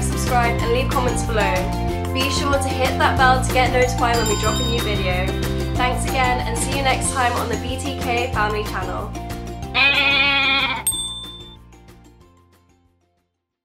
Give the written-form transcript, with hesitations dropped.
Subscribe and leave comments below. Be sure to hit that bell to get notified when we drop a new video. Thanks again and see you next time on the BTK Family Channel.